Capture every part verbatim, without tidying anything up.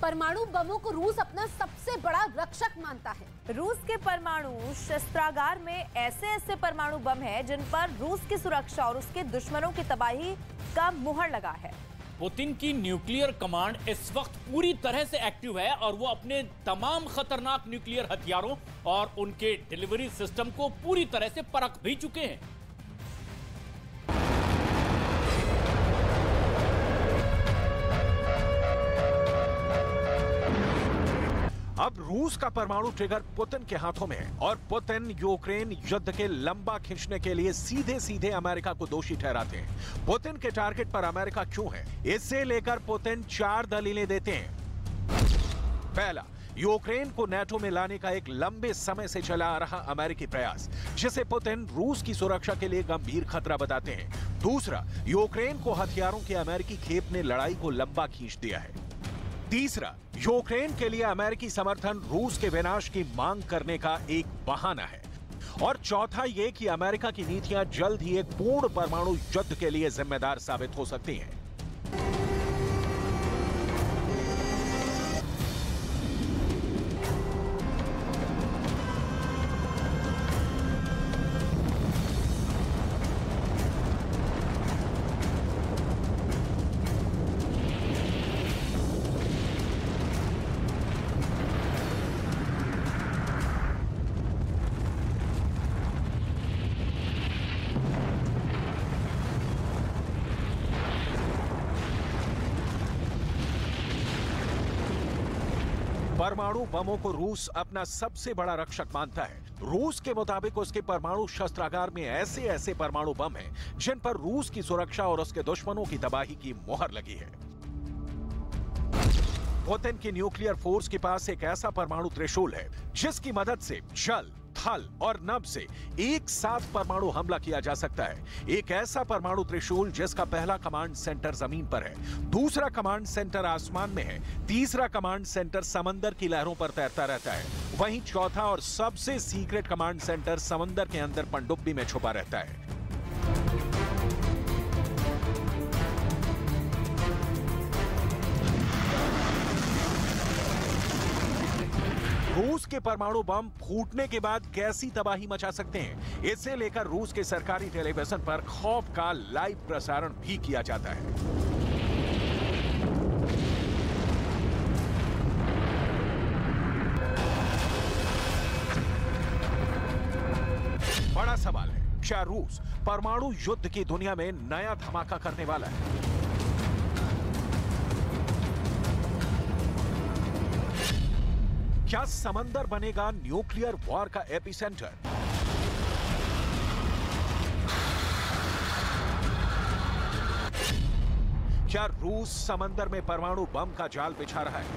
परमाणु बमों को रूस अपना सबसे बड़ा रक्षक मानता है। रूस के परमाणु शस्त्रागार में ऐसे ऐसे परमाणु बम हैं जिन पर रूस की सुरक्षा और उसके दुश्मनों की तबाही का मुहर लगा है। पुतिन की न्यूक्लियर कमांड इस वक्त पूरी तरह से एक्टिव है और वो अपने तमाम खतरनाक न्यूक्लियर हथियारों और उनके डिलीवरी सिस्टम को पूरी तरह से परख भी चुके हैं। अब रूस का परमाणु ट्रिगर पुतिन के हाथों में है और पुतिन यूक्रेन युद्ध के लंबा खींचने के लिए सीधे सीधे अमेरिका को दोषी ठहराते हैं। पुतिन के टारगेट पर अमेरिका क्यों है, इससे लेकर पुतिन चार दलीलें देते हैं। पहला, यूक्रेन को नेटो में लाने का एक लंबे समय से चला आ रहा अमेरिकी प्रयास, जिसे पुतिन रूस की सुरक्षा के लिए गंभीर खतरा बताते हैं। दूसरा, यूक्रेन को हथियारों के अमेरिकी खेप ने लड़ाई को लंबा खींच दिया है। तीसरा, यूक्रेन के लिए अमेरिकी समर्थन रूस के विनाश की मांग करने का एक बहाना है। और चौथा ये कि अमेरिका की नीतियां जल्द ही एक पूर्ण परमाणु युद्ध के लिए जिम्मेदार साबित हो सकती हैं। परमाणु बमों को रूस अपना सबसे बड़ा रक्षक मानता है। रूस के मुताबिक उसके परमाणु शस्त्रागार में ऐसे ऐसे परमाणु बम हैं जिन पर रूस की सुरक्षा और उसके दुश्मनों की तबाही की मुहर लगी है। पुतिन की न्यूक्लियर फोर्स के पास एक ऐसा परमाणु त्रिशूल है जिसकी मदद से जल, थल और नभ से एक साथ परमाणु हमला किया जा सकता है। एक ऐसा परमाणु त्रिशूल जिसका पहला कमांड सेंटर जमीन पर है, दूसरा कमांड सेंटर आसमान में है, तीसरा कमांड सेंटर समंदर की लहरों पर तैरता रहता है, वहीं चौथा और सबसे सीक्रेट कमांड सेंटर समंदर के अंदर पनडुब्बी में छुपा रहता है। रूस के परमाणु बम फूटने के बाद कैसी तबाही मचा सकते हैं, इसे लेकर रूस के सरकारी टेलीविजन पर खौफ का लाइव प्रसारण भी किया जाता है। बड़ा सवाल है, क्या रूस परमाणु युद्ध की दुनिया में नया धमाका करने वाला है? क्या समंदर बनेगा न्यूक्लियर वॉर का एपिसेंटर? क्या रूस समंदर में परमाणु बम का जाल बिछा रहा है?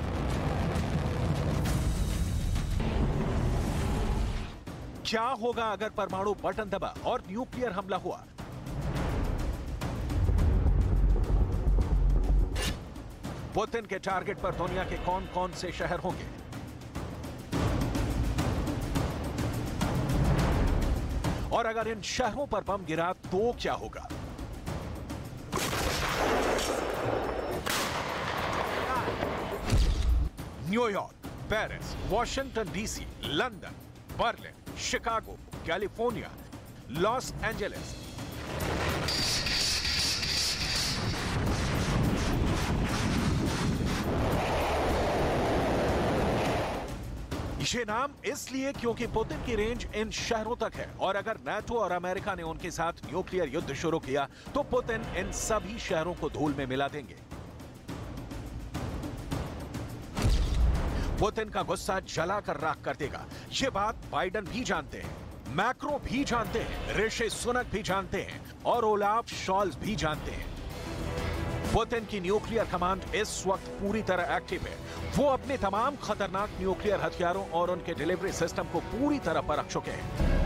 क्या होगा अगर परमाणु बटन दबा और न्यूक्लियर हमला हुआ? पुतिन के टारगेट पर दुनिया के कौन कौन से शहर होंगे? और अगर इन शहरों पर बम गिरा तो क्या होगा? New York, Paris, Washington DC, London, Berlin, Chicago, California, Los Angeles, ये नाम इसलिए क्योंकि पुतिन की रेंज इन शहरों तक है और अगर नाटो और अमेरिका ने उनके साथ न्यूक्लियर युद्ध शुरू किया तो पुतिन इन सभी शहरों को धूल में मिला देंगे। पुतिन का गुस्सा जलाकर राख कर देगा, ये बात बाइडन भी जानते हैं, मैक्रो भी जानते हैं, ऋषि सुनक भी जानते हैं और ओलाफ शॉल्स भी जानते हैं। पुतिन की न्यूक्लियर कमांड इस वक्त पूरी तरह एक्टिव है। वो अपने तमाम खतरनाक न्यूक्लियर हथियारों और उनके डिलीवरी सिस्टम को पूरी तरह परख चुके हैं।